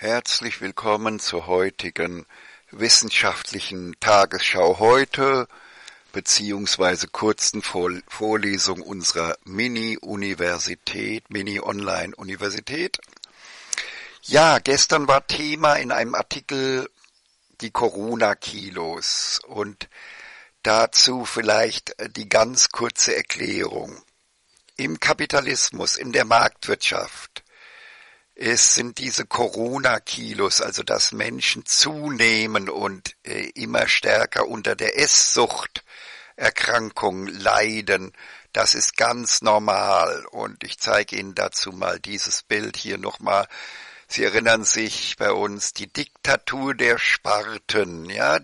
Herzlich willkommen zur heutigen wissenschaftlichen Tagesschau heute beziehungsweise kurzen Vorlesung unserer Mini-Universität, Mini-Online-Universität. Ja, gestern war Thema in einem Artikel die Corona-Kilos und dazu vielleicht die ganz kurze Erklärung. Im Kapitalismus, in der Marktwirtschaft, sind diese Corona-Kilos, also dass Menschen zunehmen und immer stärker unter der Esssuchterkrankung leiden, das ist ganz normal. Und ich zeige Ihnen dazu mal dieses Bild hier nochmal. Sie erinnern sich bei uns, die Diktatur der Sparten, ja,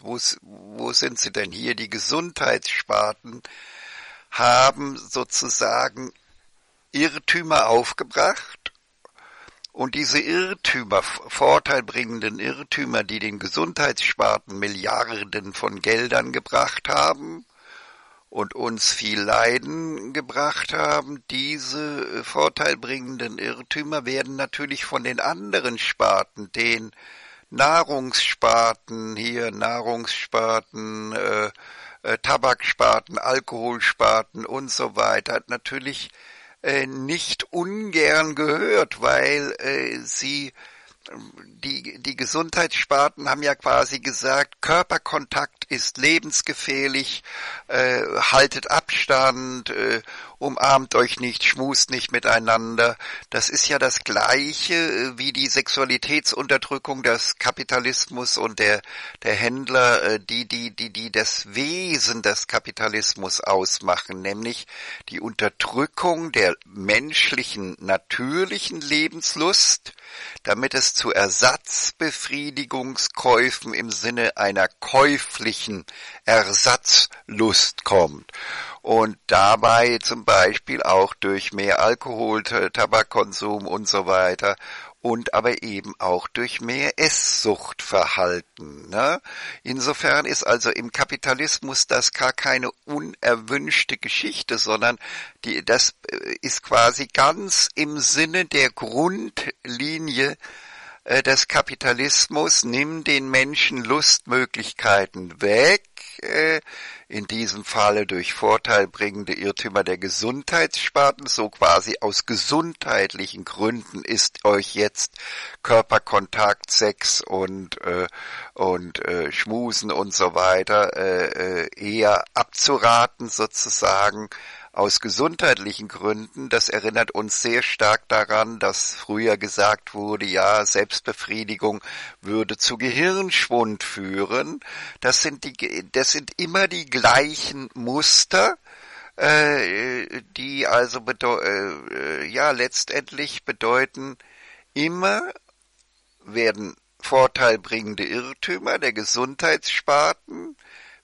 wo sind sie denn hier? Die Gesundheitssparten haben sozusagen Irrtümer aufgebracht und diese Irrtümer, vorteilbringenden Irrtümer, die den Gesundheitssparten Milliarden von Geldern gebracht haben und uns viel Leiden gebracht haben, diese vorteilbringenden Irrtümer werden natürlich von den anderen Sparten, den Nahrungssparten, hier Nahrungssparten, Tabaksparten, Alkoholsparten und so weiter, natürlich nicht ungern gehört, weil die Gesundheitssparten haben ja quasi gesagt, Körperkontakt ist lebensgefährlich, haltet Abstand, umarmt euch nicht, schmust nicht miteinander. Das ist ja das Gleiche wie die Sexualitätsunterdrückung des Kapitalismus und der Händler, die das Wesen des Kapitalismus ausmachen, nämlich die Unterdrückung der menschlichen, natürlichen Lebenslust, damit es zu Ersatzbefriedigungskäufen im Sinne einer käuflichen Ersatzlust kommt. Und dabei zum Beispiel auch durch mehr Alkohol, Tabakkonsum und so weiter und aber eben auch durch mehr Esssuchtverhalten. Ne? Insofern ist also im Kapitalismus das gar keine unerwünschte Geschichte, sondern das ist quasi ganz im Sinne der Grundlinie des Kapitalismus, nimmt den Menschen Lustmöglichkeiten weg, in diesem Falle durch vorteilbringende Irrtümer der Gesundheitssparten, so quasi aus gesundheitlichen Gründen ist euch jetzt Körperkontakt, Sex und Schmusen und so weiter eher abzuraten sozusagen, aus gesundheitlichen Gründen. Das erinnert uns sehr stark daran, dass früher gesagt wurde, ja, Selbstbefriedigung würde zu Gehirnschwund führen. Das sind immer die gleichen Muster, die also letztendlich bedeuten, immer werden vorteilbringende Irrtümer der Gesundheitssparten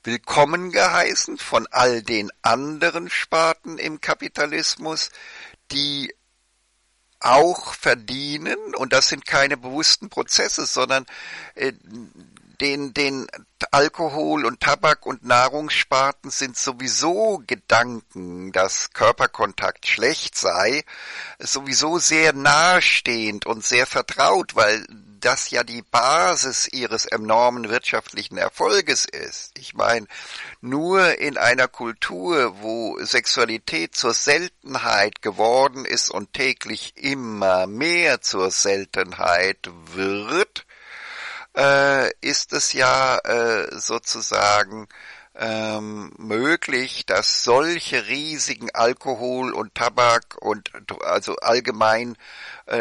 willkommen geheißen von all den anderen Sparten im Kapitalismus, die auch verdienen, und das sind keine bewussten Prozesse, sondern den Alkohol- und Tabak- und Nahrungssparten sind sowieso Gedanken, dass Körperkontakt schlecht sei, sowieso sehr nahestehend und sehr vertraut, weil das ja die Basis ihres enormen wirtschaftlichen Erfolges ist. Ich meine, nur in einer Kultur, wo Sexualität zur Seltenheit geworden ist und täglich immer mehr zur Seltenheit wird, ist es ja sozusagen möglich, dass solche riesigen Alkohol- und Tabak- und also allgemein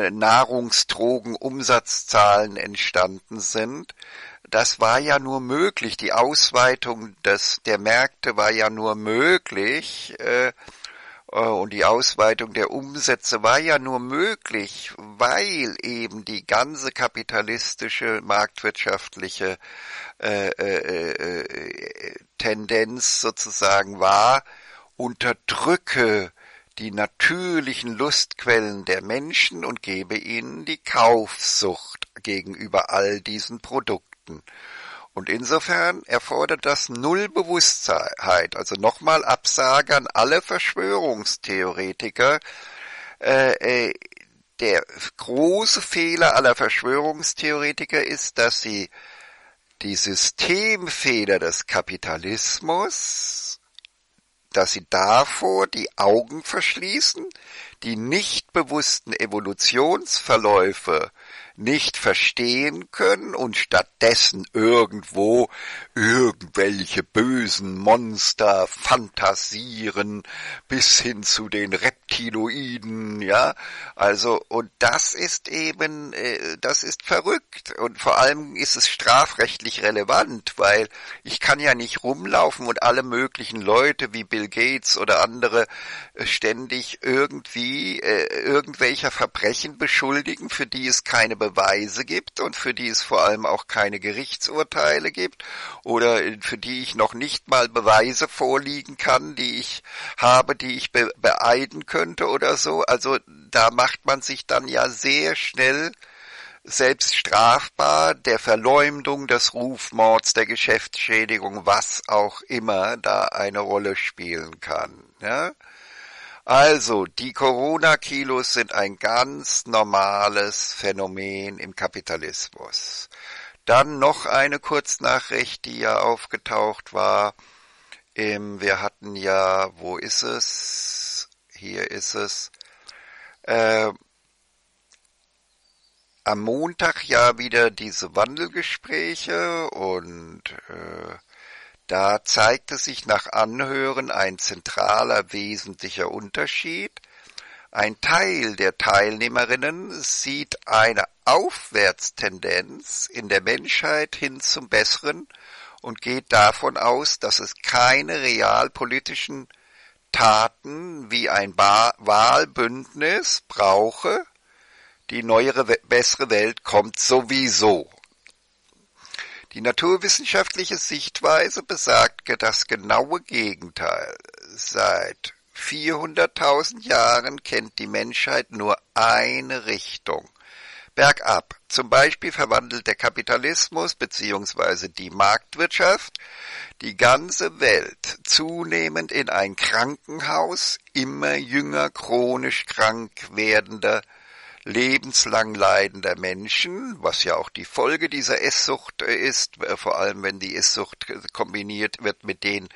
Nahrungsdrogenumsatzzahlen entstanden sind. Das war ja nur möglich, die Ausweitung der Märkte war ja nur möglich und die Ausweitung der Umsätze war ja nur möglich, weil eben die ganze kapitalistische, marktwirtschaftliche Tendenz sozusagen war, unterdrücke die natürlichen Lustquellen der Menschen und gebe ihnen die Kaufsucht gegenüber all diesen Produkten. Und insofern erfordert das null Bewusstheit. Also nochmal Absage an alle Verschwörungstheoretiker. der große Fehler aller Verschwörungstheoretiker ist, dass sie die Systemfehler des Kapitalismus, dass sie davor die Augen verschließen, die nicht bewussten Evolutionsverläufe nicht verstehen können und stattdessen irgendwo irgendwelche bösen Monster fantasieren bis hin zu den Reptiloiden, ja, also, und das ist eben, das ist verrückt und vor allem ist es strafrechtlich relevant, weil ich kann ja nicht rumlaufen und alle möglichen Leute wie Bill Gates oder andere ständig irgendwie irgendwelcher Verbrechen beschuldigen, für die es keine Beweise gibt und für die es vor allem auch keine Gerichtsurteile gibt oder für die ich noch nicht mal Beweise vorliegen kann, die ich habe, die ich beeiden könnte oder so. Also da macht man sich dann ja sehr schnell selbst strafbar, der Verleumdung, des Rufmords, der Geschäftsschädigung, was auch immer da eine Rolle spielen kann. Ja? Also, die Corona-Kilos sind ein ganz normales Phänomen im Kapitalismus. Dann noch eine Kurznachricht, die ja aufgetaucht war. Wir hatten ja, wo ist es? Hier ist es. Am Montag ja wieder diese Wandelgespräche und da zeigte sich nach Anhören ein zentraler, wesentlicher Unterschied. Ein Teil der Teilnehmerinnen sieht eine Aufwärtstendenz in der Menschheit hin zum Besseren und geht davon aus, dass es keine realpolitischen Taten wie ein Wahlbündnis brauche. Die neuere, bessere Welt kommt sowieso. Die naturwissenschaftliche Sichtweise besagt das genaue Gegenteil. Seit 400.000 Jahren kennt die Menschheit nur eine Richtung. Bergab. Zum Beispiel verwandelt der Kapitalismus bzw. die Marktwirtschaft die ganze Welt zunehmend in ein Krankenhaus immer jünger, chronisch krank werdender, lebenslang leidender Menschen, was ja auch die Folge dieser Esssucht ist, vor allem wenn die Esssucht kombiniert wird mit den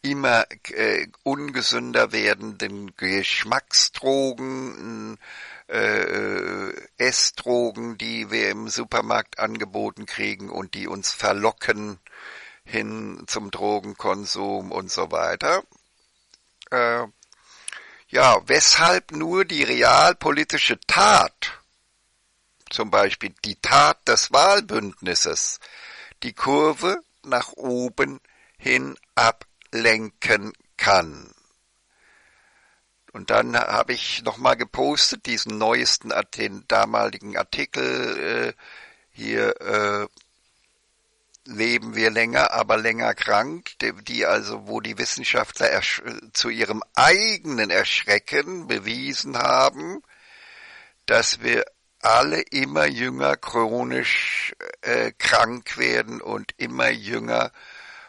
immer ungesünder werdenden Geschmacksdrogen, Essdrogen, die wir im Supermarkt angeboten kriegen und die uns verlocken hin zum Drogenkonsum und so weiter. Ja, weshalb nur die realpolitische Tat, zum Beispiel die Tat des Wahlbündnisses, die Kurve nach oben hin ablenken kann. Und dann habe ich nochmal gepostet, diesen neuesten, den damaligen Artikel hier, leben wir länger, aber länger krank, die also, wo die Wissenschaftler zu ihrem eigenen Erschrecken bewiesen haben, dass wir alle immer jünger chronisch krank werden und immer jünger,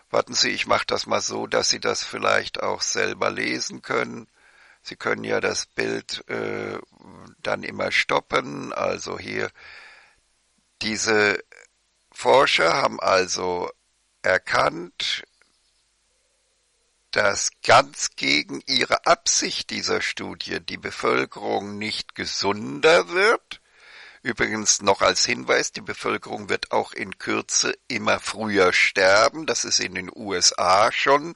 warten Sie, ich mache das mal so, dass Sie das vielleicht auch selber lesen können. Sie können ja das Bild dann immer stoppen, also hier diese Forscher haben also erkannt, dass ganz gegen ihre Absicht dieser Studie die Bevölkerung nicht gesünder wird. Übrigens noch als Hinweis, die Bevölkerung wird auch in Kürze immer früher sterben. Das ist in den USA schon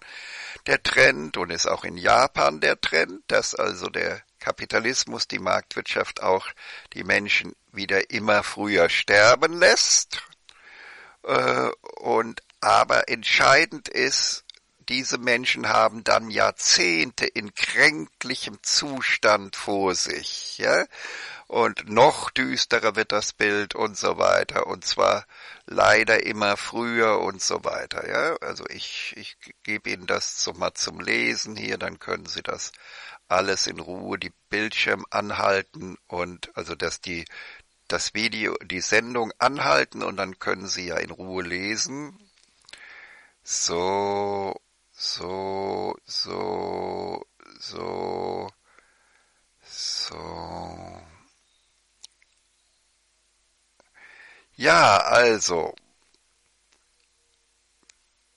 der Trend und ist auch in Japan der Trend, dass also der Kapitalismus, die Marktwirtschaft auch die Menschen wieder immer früher sterben lässt. Und aber entscheidend ist, diese Menschen haben dann Jahrzehnte in kränklichem Zustand vor sich, ja? Und noch düsterer wird das Bild und so weiter, und zwar leider immer früher und so weiter, ja? Also ich gebe Ihnen das so mal zum Lesen hier, dann können Sie das alles in Ruhe, die Bildschirm anhalten und also das Video, die Sendung anhalten und dann können Sie ja in Ruhe lesen. So. Ja, also.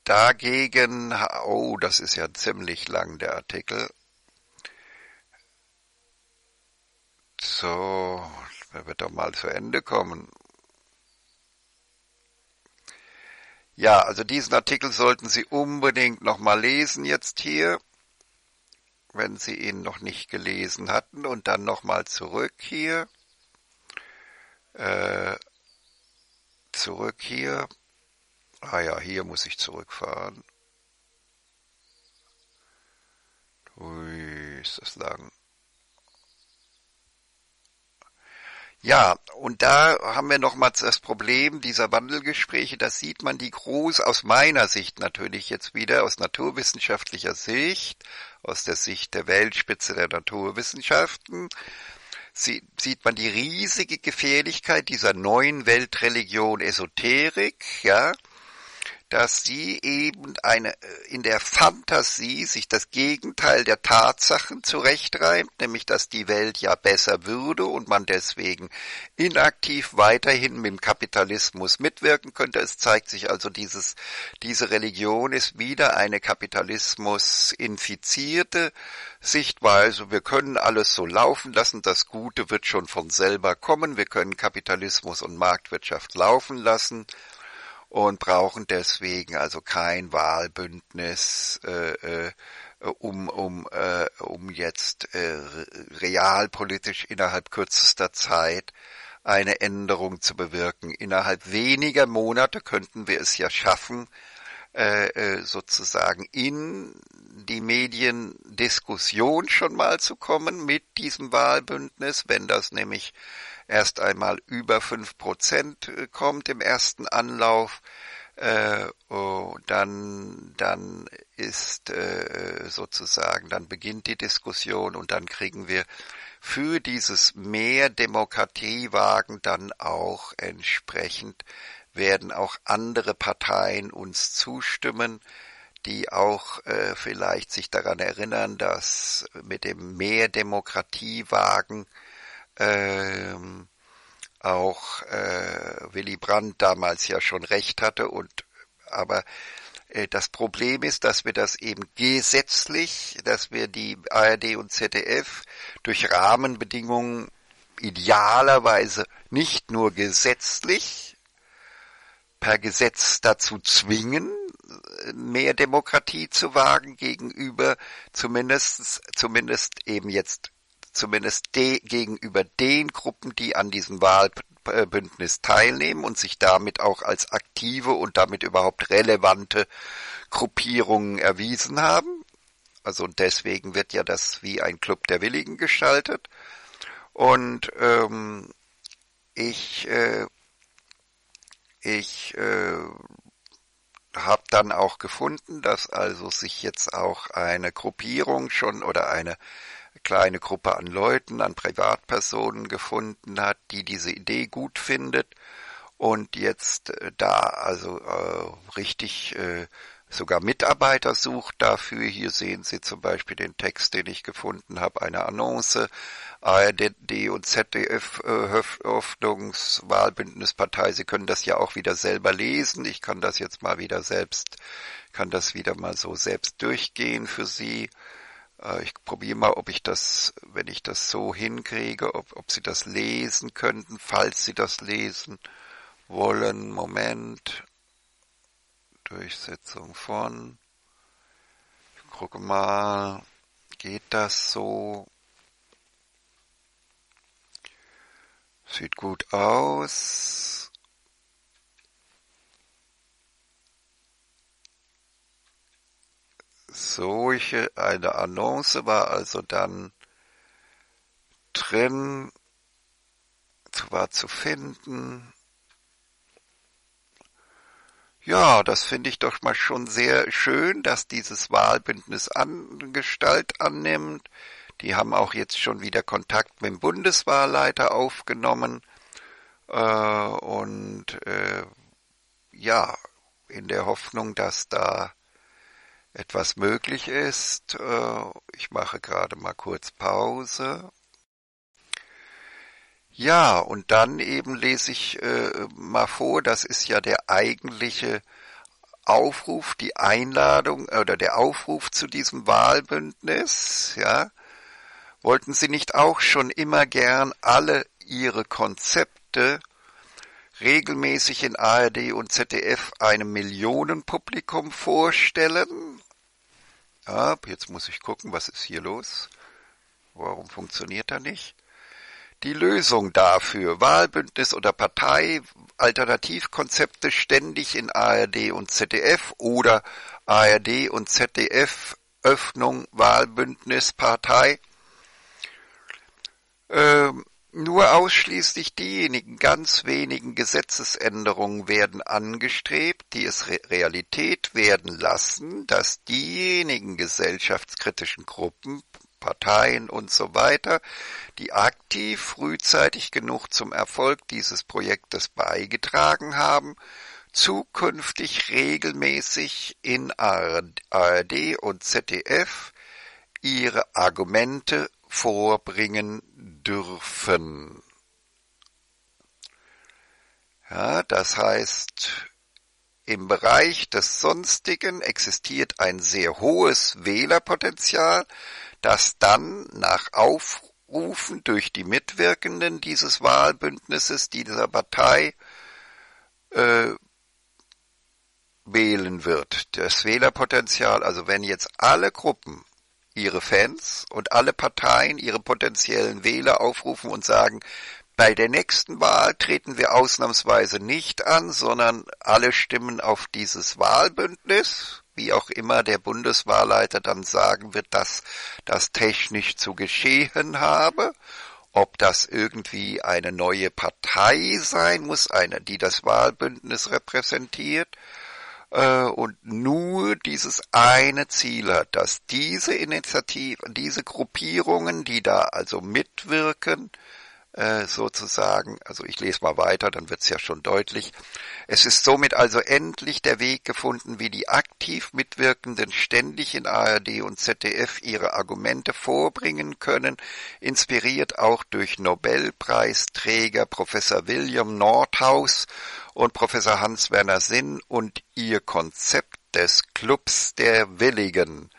Dagegen, oh, das ist ja ziemlich lang, der Artikel. So, der wird doch mal zu Ende kommen. Ja, also diesen Artikel sollten Sie unbedingt nochmal lesen jetzt hier, wenn Sie ihn noch nicht gelesen hatten, und dann nochmal zurück hier. Zurück hier. Ah ja, hier muss ich zurückfahren. Ui, ist das lang. Ja, und da haben wir nochmal das Problem dieser Wandelgespräche. Das sieht man die groß, aus meiner Sicht natürlich jetzt wieder, aus naturwissenschaftlicher Sicht, aus der Sicht der Weltspitze der Naturwissenschaften, sieht man die riesige Gefährlichkeit dieser neuen Weltreligion Esoterik, ja, dass sie eben in der Fantasie sich das Gegenteil der Tatsachen zurechtreimt, nämlich dass die Welt ja besser würde und man deswegen inaktiv weiterhin mit dem Kapitalismus mitwirken könnte. Es zeigt sich also, diese Religion ist wieder eine kapitalismusinfizierte Sichtweise. Wir können alles so laufen lassen, das Gute wird schon von selber kommen, wir können Kapitalismus und Marktwirtschaft laufen lassen. Und brauchen deswegen also kein Wahlbündnis, um jetzt realpolitisch innerhalb kürzester Zeit eine Änderung zu bewirken. Innerhalb weniger Monate könnten wir es ja schaffen, sozusagen in die Mediendiskussion schon mal zu kommen mit diesem Wahlbündnis, wenn das nämlich erst einmal über 5% kommt im ersten Anlauf, dann ist sozusagen, dann beginnt die Diskussion und dann kriegen wir für dieses Mehr Demokratiewagen dann auch entsprechend, werden auch andere Parteien uns zustimmen, die auch vielleicht sich daran erinnern, dass mit dem Mehr Demokratiewagen auch Willy Brandt damals ja schon recht hatte, aber das Problem ist, dass wir das eben gesetzlich, dass wir die ARD und ZDF durch Rahmenbedingungen idealerweise nicht nur gesetzlich per Gesetz dazu zwingen, mehr Demokratie zu wagen gegenüber gegenüber den Gruppen, die an diesem Wahlbündnis teilnehmen und sich damit auch als aktive und damit überhaupt relevante Gruppierungen erwiesen haben. Also deswegen wird ja das wie ein Club der Willigen gestaltet. Und ich habe dann auch gefunden, dass also sich jetzt auch eine Gruppierung schon oder eine kleine Gruppe an Leuten, an Privatpersonen gefunden hat, die diese Idee gut findet und jetzt da also richtig sogar Mitarbeiter sucht dafür. Hier sehen Sie zum Beispiel den Text, den ich gefunden habe, eine Annonce, ARD und ZDF Hoffnungswahlbündnispartei. Sie können das ja auch wieder selber lesen. Ich kann das jetzt mal wieder selbst durchgehen für Sie. Ich probiere mal, ob ich das, wenn ich das so hinkriege, ob Sie das lesen könnten, falls Sie das lesen wollen. Moment. Durchsetzung von. Ich gucke mal. Geht das so? Sieht gut aus. Solche eine Annonce war also dann drin, war zu finden. Ja, das finde ich doch mal schon sehr schön, dass dieses Wahlbündnis Gestalt annimmt. Die haben auch jetzt schon wieder Kontakt mit dem Bundeswahlleiter aufgenommen. Ja, in der Hoffnung, dass da etwas möglich ist. Ich mache gerade mal kurz Pause. Ja, und dann eben lese ich mal vor, das ist ja der eigentliche Aufruf, die Einladung oder der Aufruf zu diesem Wahlbündnis, ja. Wollten Sie nicht auch schon immer gern alle Ihre Konzepte regelmäßig in ARD und ZDF einem Millionenpublikum vorstellen? Ja, jetzt muss ich gucken, was ist hier los? Warum funktioniert er nicht? Die Lösung dafür, Wahlbündnis oder Partei, Alternativkonzepte ständig in ARD und ZDF oder ARD und ZDF, Öffnung, Wahlbündnis, Partei. Nur ausschließlich diejenigen ganz wenigen Gesetzesänderungen werden angestrebt, die es Realität werden lassen, dass diejenigen gesellschaftskritischen Gruppen, Parteien und so weiter, die aktiv frühzeitig genug zum Erfolg dieses Projektes beigetragen haben, zukünftig regelmäßig in ARD und ZDF ihre Argumente vorbringen dürfen. Ja, das heißt, im Bereich des Sonstigen existiert ein sehr hohes Wählerpotenzial, das dann nach Aufrufen durch die Mitwirkenden dieses Wahlbündnisses, dieser Partei, wählen wird. Das Wählerpotenzial, also wenn jetzt alle Gruppen ihre Fans und alle Parteien ihre potenziellen Wähler aufrufen und sagen, bei der nächsten Wahl treten wir ausnahmsweise nicht an, sondern alle stimmen auf dieses Wahlbündnis, wie auch immer der Bundeswahlleiter dann sagen wird, dass das technisch zu geschehen habe, ob das irgendwie eine neue Partei sein muss, eine, die das Wahlbündnis repräsentiert, und nur dieses eine Ziel hat, dass diese Initiativen, diese Gruppierungen, die da also mitwirken, sozusagen, also ich lese mal weiter, dann wird's ja schon deutlich. Es ist somit also endlich der Weg gefunden, wie die aktiv Mitwirkenden ständig in ARD und ZDF ihre Argumente vorbringen können, inspiriert auch durch Nobelpreisträger Professor William Nordhaus und Professor Hans-Werner Sinn und ihr Konzept des Clubs der Willigen.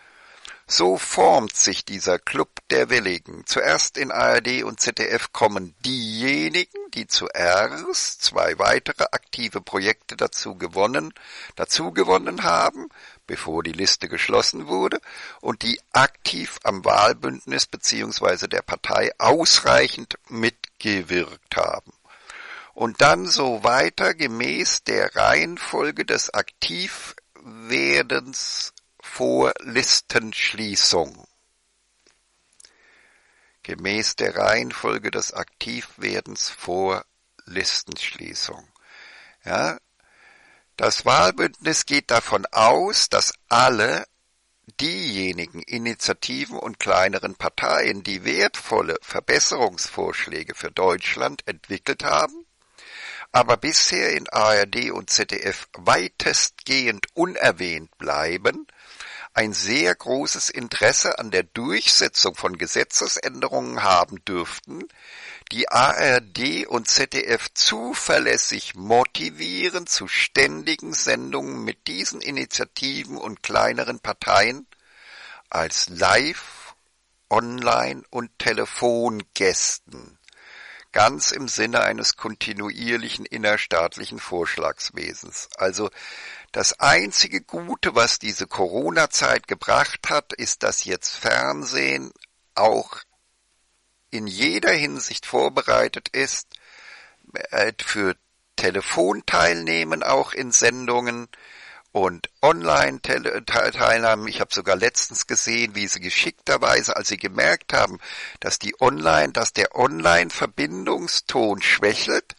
So formt sich dieser Club der Willigen. Zuerst in ARD und ZDF kommen diejenigen, die zuerst zwei weitere aktive Projekte dazu gewonnen haben, bevor die Liste geschlossen wurde, und die aktiv am Wahlbündnis bzw. der Partei ausreichend mitgewirkt haben. Und dann so weiter gemäß der Reihenfolge des Aktivwerdens vor Listenschließung. Gemäß der Reihenfolge des Aktivwerdens vor Listenschließung. Ja, das Wahlbündnis geht davon aus, dass alle diejenigen Initiativen und kleineren Parteien, die wertvolle Verbesserungsvorschläge für Deutschland entwickelt haben, aber bisher in ARD und ZDF weitestgehend unerwähnt bleiben, ein sehr großes Interesse an der Durchsetzung von Gesetzesänderungen haben dürften, die ARD und ZDF zuverlässig motivieren zu ständigen Sendungen mit diesen Initiativen und kleineren Parteien als Live-, Online- und Telefongästen, ganz im Sinne eines kontinuierlichen innerstaatlichen Vorschlagswesens. Also das einzige Gute, was diese Corona-Zeit gebracht hat, ist, dass jetzt Fernsehen auch in jeder Hinsicht vorbereitet ist, für Telefonteilnehmen auch in Sendungen und Online-Teilnahmen. Ich habe sogar letztens gesehen, wie sie geschickterweise, als sie gemerkt haben, dass der Online-Verbindungston schwächelt,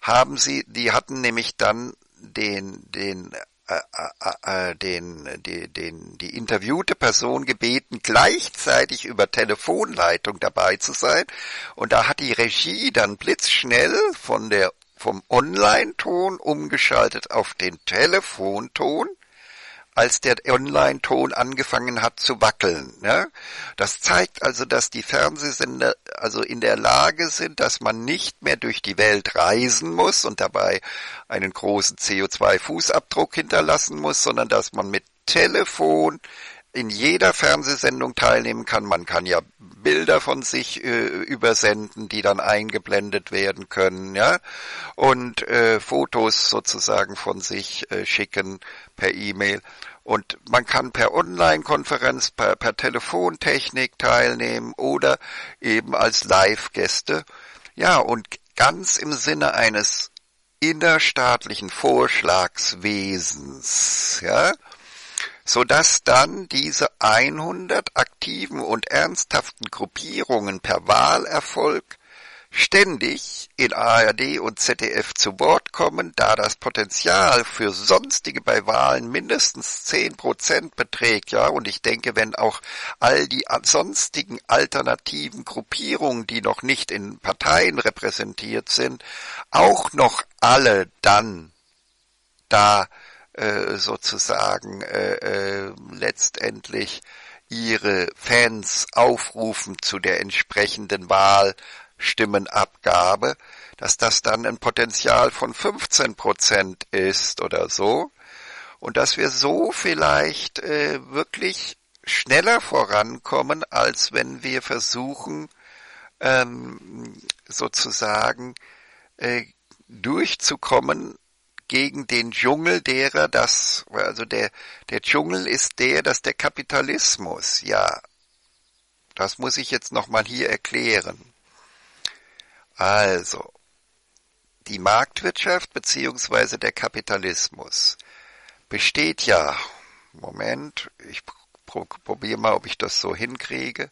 hatten nämlich dann die interviewte Person gebeten, gleichzeitig über Telefonleitung dabei zu sein. Und da hat die Regie dann blitzschnell vom Online-Ton umgeschaltet auf den Telefonton, als der Online-Ton angefangen hat zu wackeln. Ne? Das zeigt also, dass die Fernsehsender also in der Lage sind, dass man nicht mehr durch die Welt reisen muss und dabei einen großen CO2-Fußabdruck hinterlassen muss, sondern dass man mit Telefon in jeder Fernsehsendung teilnehmen kann. Man kann ja Bilder von sich übersenden, die dann eingeblendet werden können, ja, und Fotos sozusagen von sich schicken per E-Mail. Und man kann per Online-Konferenz, per Telefontechnik teilnehmen oder eben als Live-Gäste. Ja, und ganz im Sinne eines innerstaatlichen Vorschlagswesens, ja, sodass dann diese 100 aktiven und ernsthaften Gruppierungen per Wahlerfolg ständig in ARD und ZDF zu Wort kommen, da das Potenzial für sonstige bei Wahlen mindestens 10% beträgt, ja, und ich denke, wenn auch all die sonstigen alternativen Gruppierungen, die noch nicht in Parteien repräsentiert sind, auch noch alle dann da sozusagen letztendlich ihre Fans aufrufen zu der entsprechenden Wahlstimmenabgabe, dass das dann ein Potenzial von 15% ist oder so und dass wir so vielleicht wirklich schneller vorankommen, als wenn wir versuchen sozusagen durchzukommen gegen den Dschungel derer, der Dschungel ist dass der Kapitalismus, ja. Das muss ich jetzt nochmal hier erklären. Also, die Marktwirtschaft bzw. der Kapitalismus besteht ja, Moment, ich probiere mal, ob ich das so hinkriege.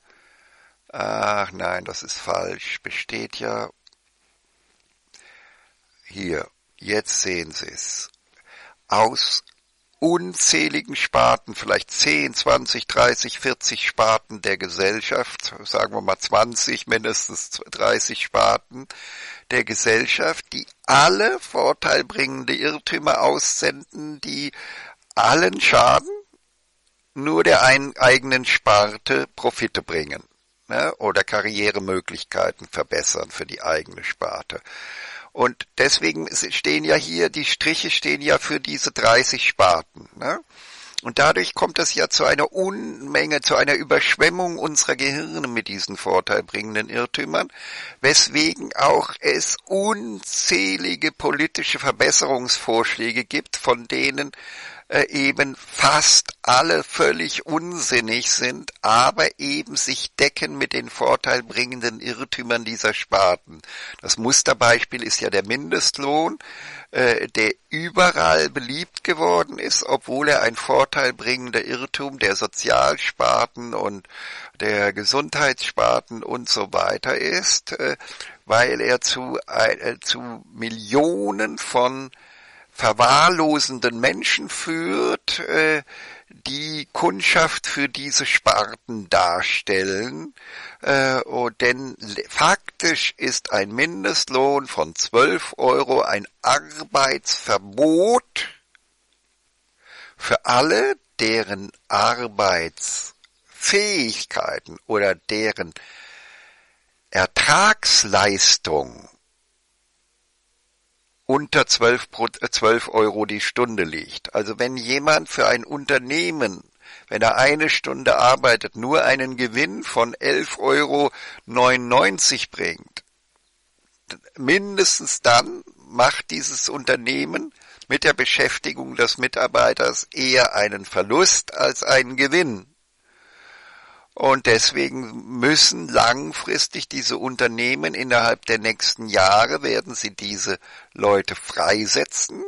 Ach nein, das ist falsch, besteht ja hier. Jetzt sehen Sie es. Aus unzähligen Sparten, vielleicht 10, 20, 30, 40 Sparten der Gesellschaft, sagen wir mal 20, mindestens 30 Sparten der Gesellschaft, die alle vorteilbringende Irrtümer aussenden, die allen schaden, nur der eigenen Sparte Profite bringen, ne? Oder Karrieremöglichkeiten verbessern für die eigene Sparte. Und deswegen stehen ja hier, die Striche stehen ja für diese 30 Sparten. Ne? Und dadurch kommt es ja zu einer Unmenge, zu einer Überschwemmung unserer Gehirne mit diesen vorteilbringenden Irrtümern, weswegen auch es unzählige politische Verbesserungsvorschläge gibt, von denen eben fast alle völlig unsinnig sind, aber eben sich decken mit den vorteilbringenden Irrtümern dieser Sparten. Das Musterbeispiel ist ja der Mindestlohn, der überall beliebt geworden ist, obwohl er ein vorteilbringender Irrtum der Sozialsparten und der Gesundheitssparten und so weiter ist, weil er zu Millionen von verwahrlosenden Menschen führt, die Kundschaft für diese Sparten darstellen. Denn faktisch ist ein Mindestlohn von 12 € ein Arbeitsverbot für alle, deren Arbeitsfähigkeiten oder deren Ertragsleistung unter 12 € die Stunde liegt. Also wenn jemand für ein Unternehmen, wenn er eine Stunde arbeitet, nur einen Gewinn von 11,99 € bringt, mindestens dann macht dieses Unternehmen mit der Beschäftigung des Mitarbeiters eher einen Verlust als einen Gewinn. Und deswegen müssen langfristig diese Unternehmen innerhalb der nächsten Jahre, werden sie diese Leute freisetzen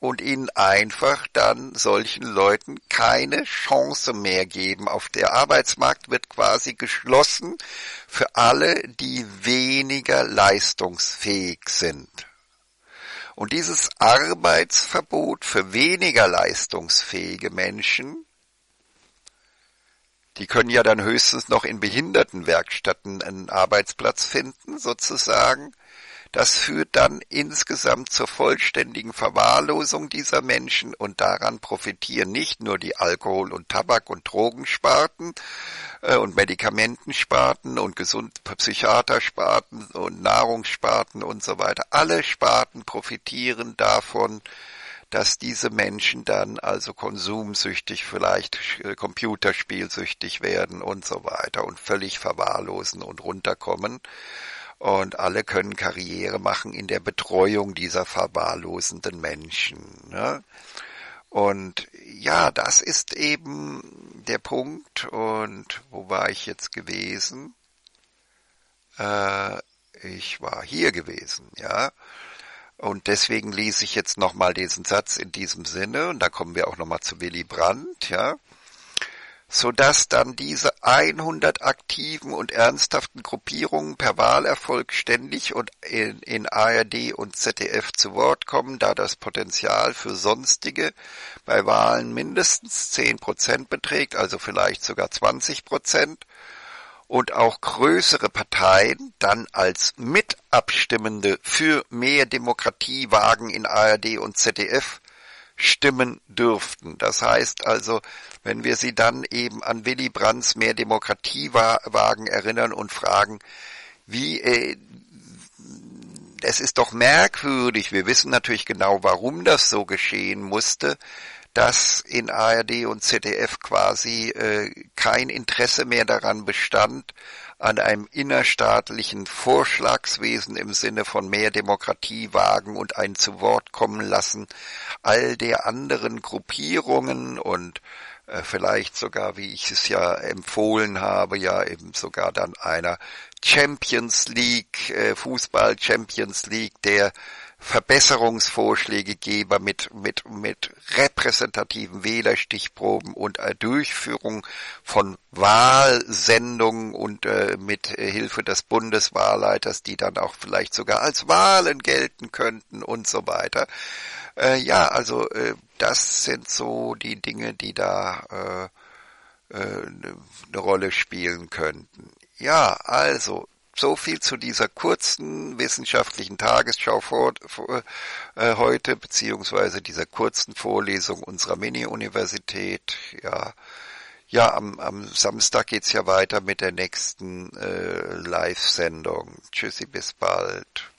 und ihnen einfach dann solchen Leuten keine Chance mehr geben. Auf der Arbeitsmarkt wird quasi geschlossen für alle, die weniger leistungsfähig sind. Und dieses Arbeitsverbot für weniger leistungsfähige Menschen, die können ja dann höchstens noch in Behindertenwerkstätten einen Arbeitsplatz finden, sozusagen. Das führt dann insgesamt zur vollständigen Verwahrlosung dieser Menschen und daran profitieren nicht nur die Alkohol- und Tabak- und Drogensparten und Medikamentensparten und Gesundpsychiatersparten und Nahrungssparten und so weiter. Alle Sparten profitieren davon, dass diese Menschen dann also konsumsüchtig, vielleicht computerspielsüchtig werden und so weiter und völlig verwahrlosen und runterkommen. Und alle können Karriere machen in der Betreuung dieser verwahrlosenden Menschen, ne? Und ja, das ist eben der Punkt. Und wo war ich jetzt gewesen? Ich war hier gewesen, ja. Und deswegen lese ich jetzt nochmal diesen Satz in diesem Sinne, und da kommen wir auch nochmal zu Willy Brandt, ja, sodass dann diese 100 aktiven und ernsthaften Gruppierungen per Wahlerfolg ständig und in ARD und ZDF zu Wort kommen, da das Potenzial für sonstige bei Wahlen mindestens 10% beträgt, also vielleicht sogar 20%. Und auch größere Parteien dann als Mitabstimmende für mehr Demokratie wagen in ARD und ZDF stimmen dürften. Das heißt also, wenn wir sie dann eben an Willy Brandts Mehr Demokratie wagen erinnern und fragen, wie, es ist doch merkwürdig, wir wissen natürlich genau, warum das so geschehen musste, dass in ARD und ZDF quasi kein Interesse mehr daran bestand, an einem innerstaatlichen Vorschlagswesen im Sinne von mehr Demokratie wagen und ein zu Wort kommen lassen all der anderen Gruppierungen und vielleicht sogar, wie ich es ja empfohlen habe, ja eben sogar dann einer Champions League, Fußball-Champions League, der Verbesserungsvorschlägegeber mit repräsentativen Wählerstichproben und Durchführung von Wahlsendungen und mit Hilfe des Bundeswahlleiters, die dann auch vielleicht sogar als Wahlen gelten könnten und so weiter. Ja, also das sind so die Dinge, die da eine Rolle spielen könnten. Ja, also so viel zu dieser kurzen wissenschaftlichen Tagesschau heute, beziehungsweise dieser kurzen Vorlesung unserer Mini-Universität. Ja, am Samstag geht's ja weiter mit der nächsten Live-Sendung. Tschüssi, bis bald.